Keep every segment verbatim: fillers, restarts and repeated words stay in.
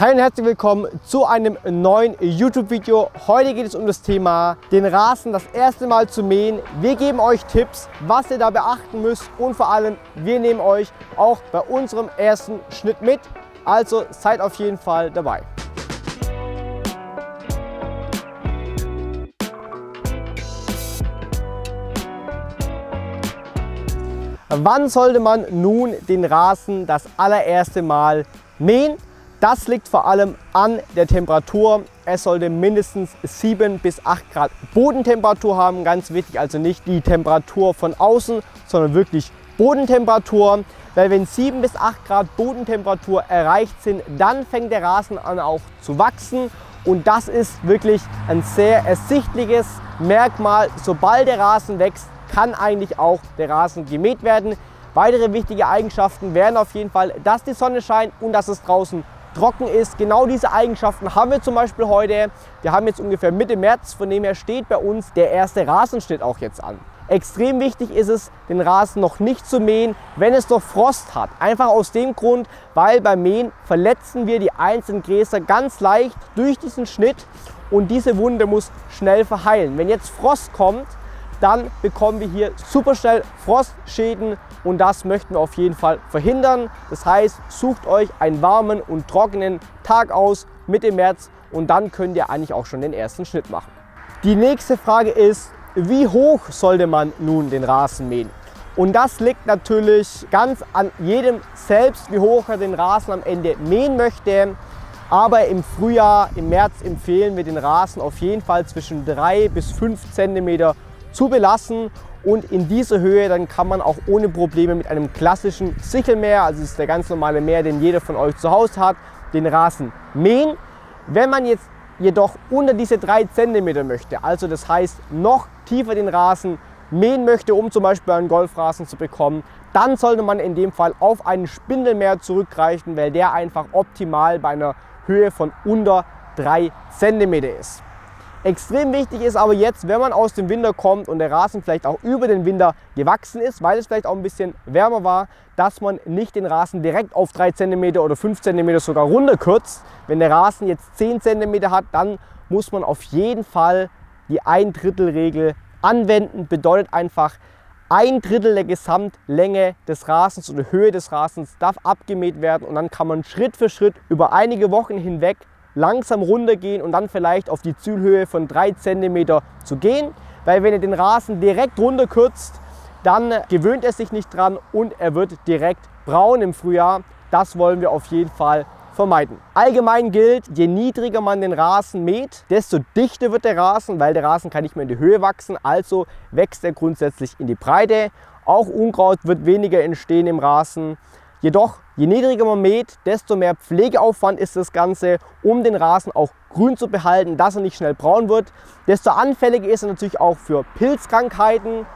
Hi und herzlich willkommen zu einem neuen YouTube-Video. Heute geht es um das Thema, den Rasen das erste Mal zu mähen. Wir geben euch Tipps, was ihr da beachten müsst und vor allem, wir nehmen euch auch bei unserem ersten Schnitt mit. Also seid auf jeden Fall dabei. Wann sollte man nun den Rasen das allererste Mal mähen? Das liegt vor allem an der Temperatur. Es sollte mindestens sieben bis acht Grad Bodentemperatur haben. Ganz wichtig, also nicht die Temperatur von außen, sondern wirklich Bodentemperatur. Weil wenn sieben bis acht Grad Bodentemperatur erreicht sind, dann fängt der Rasen an auch zu wachsen. Und das ist wirklich ein sehr ersichtliches Merkmal. Sobald der Rasen wächst, kann eigentlich auch der Rasen gemäht werden. Weitere wichtige Eigenschaften wären auf jeden Fall, dass die Sonne scheint und dass es draußen trocken ist. Genau diese Eigenschaften haben wir zum Beispiel heute. Wir haben jetzt ungefähr Mitte März, von dem her steht bei uns der erste Rasenschnitt auch jetzt an. Extrem wichtig ist es, den Rasen noch nicht zu mähen, wenn es noch Frost hat. Einfach aus dem Grund, weil beim Mähen verletzen wir die einzelnen Gräser ganz leicht durch diesen Schnitt und diese Wunde muss schnell verheilen. Wenn jetzt Frost kommt, dann bekommen wir hier super schnell Frostschäden und das möchten wir auf jeden Fall verhindern. Das heißt, sucht euch einen warmen und trockenen Tag aus, Mitte März, und dann könnt ihr eigentlich auch schon den ersten Schnitt machen. Die nächste Frage ist, wie hoch sollte man nun den Rasen mähen? Und das liegt natürlich ganz an jedem selbst, wie hoch er den Rasen am Ende mähen möchte. Aber im Frühjahr, im März empfehlen wir den Rasen auf jeden Fall zwischen drei bis fünf Zentimeter zu belassen, und in dieser Höhe dann kann man auch ohne Probleme mit einem klassischen Sichelmäher, also das ist der ganz normale Mäher, den jeder von euch zu Hause hat, den Rasen mähen. Wenn man jetzt jedoch unter diese drei Zentimeter möchte, also das heißt noch tiefer den Rasen mähen möchte, um zum Beispiel einen Golfrasen zu bekommen, dann sollte man in dem Fall auf einen Spindelmäher zurückgreifen, weil der einfach optimal bei einer Höhe von unter drei Zentimeter ist. Extrem wichtig ist aber jetzt, wenn man aus dem Winter kommt und der Rasen vielleicht auch über den Winter gewachsen ist, weil es vielleicht auch ein bisschen wärmer war, dass man nicht den Rasen direkt auf drei Zentimeter oder fünf Zentimeter sogar runterkürzt. Wenn der Rasen jetzt zehn Zentimeter hat, dann muss man auf jeden Fall die Ein-Drittel-Regel anwenden. Bedeutet einfach, ein Drittel der Gesamtlänge des Rasens oder Höhe des Rasens darf abgemäht werden und dann kann man Schritt für Schritt über einige Wochen hinweg langsam runtergehen und dann vielleicht auf die Zielhöhe von drei Zentimeter zu gehen, weil wenn ihr den Rasen direkt runterkürzt, dann gewöhnt er sich nicht dran und er wird direkt braun im Frühjahr. Das wollen wir auf jeden Fall vermeiden. Allgemein gilt, je niedriger man den Rasen mäht, desto dichter wird der Rasen, weil der Rasen kann nicht mehr in die Höhe wachsen, also wächst er grundsätzlich in die Breite. Auch Unkraut wird weniger entstehen im Rasen. Jedoch, je niedriger man mäht, desto mehr Pflegeaufwand ist das Ganze, um den Rasen auch grün zu behalten, dass er nicht schnell braun wird. Desto anfälliger ist er natürlich auch für Pilzkrankheiten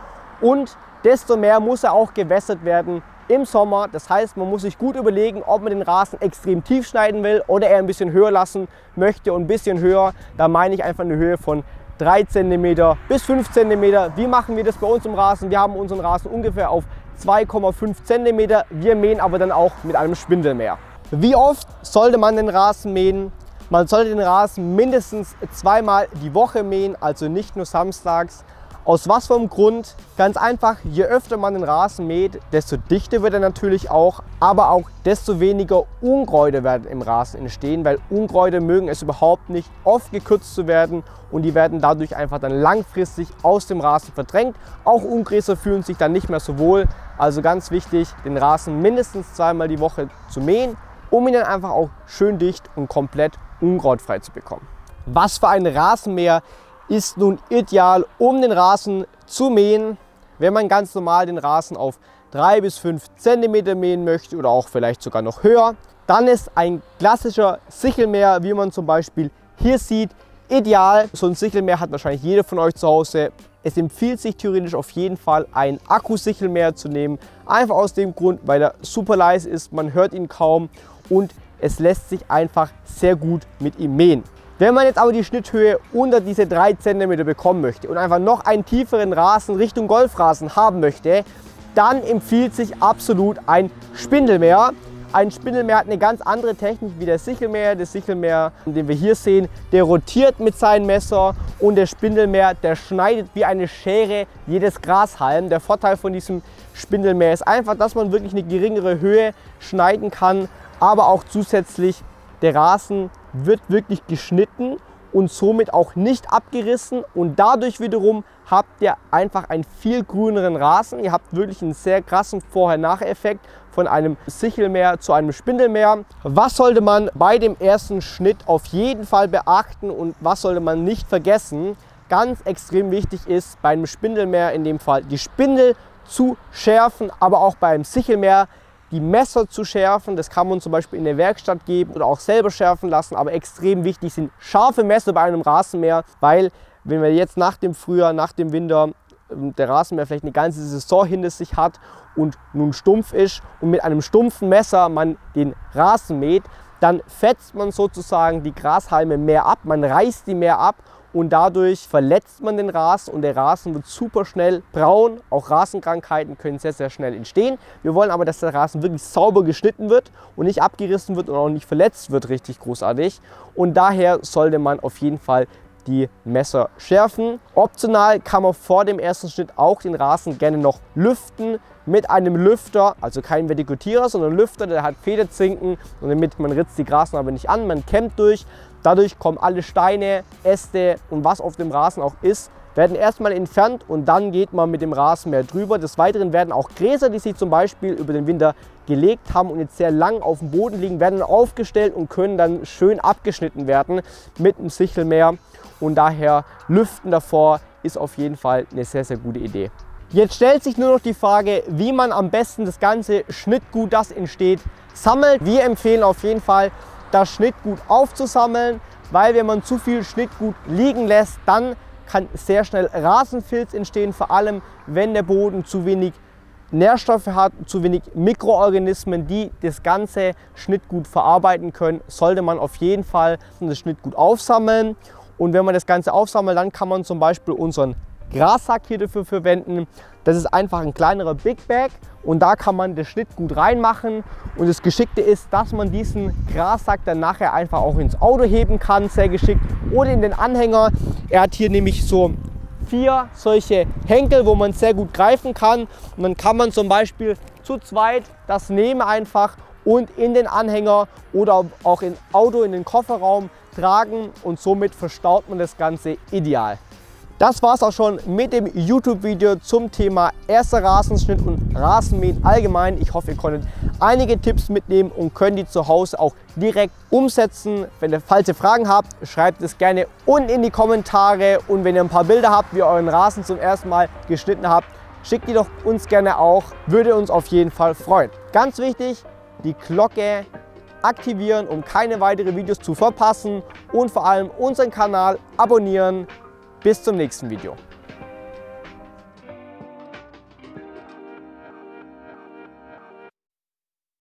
und desto mehr muss er auch gewässert werden im Sommer. Das heißt, man muss sich gut überlegen, ob man den Rasen extrem tief schneiden will oder eher ein bisschen höher lassen möchte, und ein bisschen höher, da meine ich einfach eine Höhe von drei Zentimeter bis fünf Zentimeter. Wie machen wir das bei uns im Rasen? Wir haben unseren Rasen ungefähr auf zwei Komma fünf Zentimeter. Wir mähen aber dann auch mit einem Spindelmäher. Wie oft sollte man den Rasen mähen? Man sollte den Rasen mindestens zweimal die Woche mähen, also nicht nur samstags. Aus was für einem Grund? Ganz einfach, je öfter man den Rasen mäht, desto dichter wird er natürlich auch, aber auch desto weniger Unkräuter werden im Rasen entstehen, weil Unkräuter mögen es überhaupt nicht, oft gekürzt zu werden, und die werden dadurch einfach dann langfristig aus dem Rasen verdrängt. Auch Ungräser fühlen sich dann nicht mehr so wohl, also ganz wichtig, den Rasen mindestens zweimal die Woche zu mähen, um ihn dann einfach auch schön dicht und komplett unkrautfrei zu bekommen. Was für ein Rasenmäher ist nun ideal, um den Rasen zu mähen? Wenn man ganz normal den Rasen auf drei bis fünf Zentimeter mähen möchte oder auch vielleicht sogar noch höher, dann ist ein klassischer Sichelmäher, wie man zum Beispiel hier sieht, ideal. So ein Sichelmäher hat wahrscheinlich jeder von euch zu Hause. Es empfiehlt sich theoretisch auf jeden Fall, einen Akkusichelmäher zu nehmen. Einfach aus dem Grund, weil er super leise ist, man hört ihn kaum und es lässt sich einfach sehr gut mit ihm mähen. Wenn man jetzt aber die Schnitthöhe unter diese drei Zentimeter bekommen möchte und einfach noch einen tieferen Rasen Richtung Golfrasen haben möchte, dann empfiehlt sich absolut ein Spindelmäher. Ein Spindelmäher hat eine ganz andere Technik wie der Sichelmäher. Der Sichelmäher, den wir hier sehen, der rotiert mit seinem Messer, und der Spindelmäher, der schneidet wie eine Schere jedes Grashalm. Der Vorteil von diesem Spindelmäher ist einfach, dass man wirklich eine geringere Höhe schneiden kann, aber auch zusätzlich der Rasen wird wirklich geschnitten und somit auch nicht abgerissen, und dadurch wiederum habt ihr einfach einen viel grüneren Rasen. Ihr habt wirklich einen sehr krassen Vorher-Nachher-Effekt von einem Sichelmäher zu einem Spindelmäher. Was sollte man bei dem ersten Schnitt auf jeden Fall beachten und was sollte man nicht vergessen? Ganz extrem wichtig ist beim Spindelmäher in dem Fall die Spindel zu schärfen, aber auch beim Sichelmäher die Messer zu schärfen. Das kann man zum Beispiel in der Werkstatt geben oder auch selber schärfen lassen. Aber extrem wichtig sind scharfe Messer bei einem Rasenmäher, weil wenn wir jetzt nach dem Frühjahr, nach dem Winter, der Rasenmäher vielleicht eine ganze Saison hinter sich hat und nun stumpf ist und mit einem stumpfen Messer man den Rasen mäht, dann fetzt man sozusagen die Grashalme mehr ab, man reißt die mehr ab und dadurch verletzt man den Rasen und der Rasen wird super schnell braun. Auch Rasenkrankheiten können sehr, sehr schnell entstehen. Wir wollen aber, dass der Rasen wirklich sauber geschnitten wird und nicht abgerissen wird und auch nicht verletzt wird, richtig großartig. Und daher sollte man auf jeden Fall die Messer schärfen. Optional kann man vor dem ersten Schnitt auch den Rasen gerne noch lüften mit einem Lüfter, also kein Vertikutierer, sondern Lüfter, der hat Federzinken und damit man ritzt die Grasnarbe nicht an, man kämmt durch. Dadurch kommen alle Steine, Äste und was auf dem Rasen auch ist, werden erstmal entfernt und dann geht man mit dem Rasenmäher drüber. Des Weiteren werden auch Gräser, die sich zum Beispiel über den Winter gelegt haben und jetzt sehr lang auf dem Boden liegen, werden aufgestellt und können dann schön abgeschnitten werden mit dem Sichelmäher. Und daher lüften davor ist auf jeden Fall eine sehr, sehr gute Idee. Jetzt stellt sich nur noch die Frage, wie man am besten das ganze Schnittgut, das entsteht, sammelt. Wir empfehlen auf jeden Fall, das Schnittgut aufzusammeln, weil wenn man zu viel Schnittgut liegen lässt, dann kann sehr schnell Rasenfilz entstehen, vor allem wenn der Boden zu wenig Nährstoffe hat, zu wenig Mikroorganismen, die das ganze Schnittgut verarbeiten können, sollte man auf jeden Fall das Schnittgut aufsammeln. Und wenn man das Ganze aufsammelt, dann kann man zum Beispiel unseren Grassack hier dafür verwenden. Das ist einfach ein kleinerer Big Bag und da kann man das Schnittgut reinmachen. Und das Geschickte ist, dass man diesen Grassack dann nachher einfach auch ins Auto heben kann, sehr geschickt, oder in den Anhänger. Er hat hier nämlich so vier solche Henkel, wo man sehr gut greifen kann. Und dann kann man zum Beispiel zu zweit das nehmen einfach und in den Anhänger oder auch ins Auto, in den Kofferraum tragen und somit verstaut man das Ganze ideal. Das war's auch schon mit dem YouTube-Video zum Thema erster Rasenschnitt und Rasenmähen allgemein. Ich hoffe, ihr konntet einige Tipps mitnehmen und könnt die zu Hause auch direkt umsetzen. Wenn ihr falsche Fragen habt, schreibt es gerne unten in die Kommentare. Und wenn ihr ein paar Bilder habt, wie ihr euren Rasen zum ersten Mal geschnitten habt, schickt die doch uns gerne auch. Würde uns auf jeden Fall freuen. Ganz wichtig, die Glocke aktivieren, um keine weiteren Videos zu verpassen. Und vor allem unseren Kanal abonnieren. Bis zum nächsten Video.